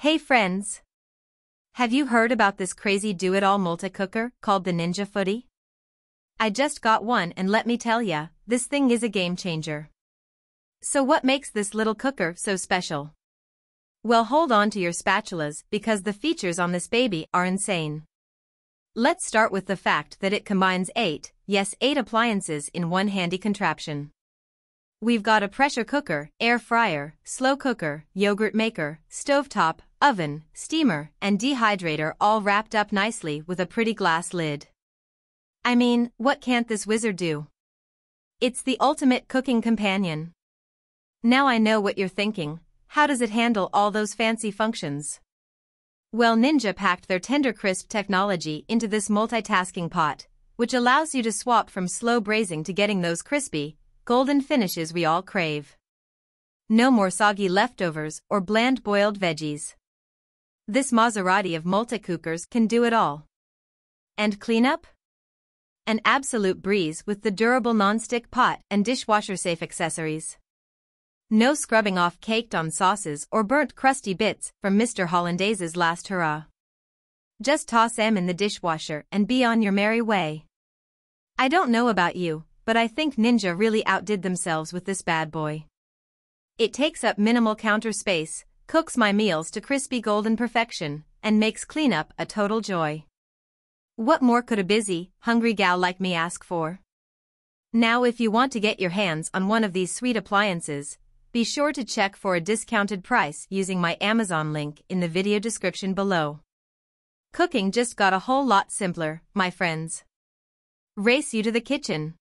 Hey friends! Have you heard about this crazy do-it-all multi-cooker called the Ninja Foodi? I just got one and let me tell ya, this thing is a game changer. So what makes this little cooker so special? Well, hold on to your spatulas because the features on this baby are insane. Let's start with the fact that it combines eight appliances in one handy contraption. We've got a pressure cooker, air fryer, slow cooker, yogurt maker, stovetop, oven, steamer, and dehydrator all wrapped up nicely with a pretty glass lid. I mean, what can't this wizard do? It's the ultimate cooking companion. Now I know what you're thinking, how does it handle all those fancy functions? Well, Ninja packed their TenderCrisp technology into this multitasking pot, which allows you to swap from slow braising to getting those crispy, golden finishes we all crave. No more soggy leftovers or bland boiled veggies. This Maserati of multi-cookers can do it all. And cleanup? An absolute breeze with the durable non-stick pot and dishwasher-safe accessories. No scrubbing off caked-on sauces or burnt crusty bits from Mr. Hollandaise's last hurrah. Just toss 'em in the dishwasher and be on your merry way. I don't know about you, but I think Ninja really outdid themselves with this bad boy. It takes up minimal counter space, cooks my meals to crispy golden perfection, and makes cleanup a total joy. What more could a busy, hungry gal like me ask for? Now if you want to get your hands on one of these sweet appliances, be sure to check for a discounted price using my Amazon link in the video description below. Cooking just got a whole lot simpler, my friends. Race you to the kitchen.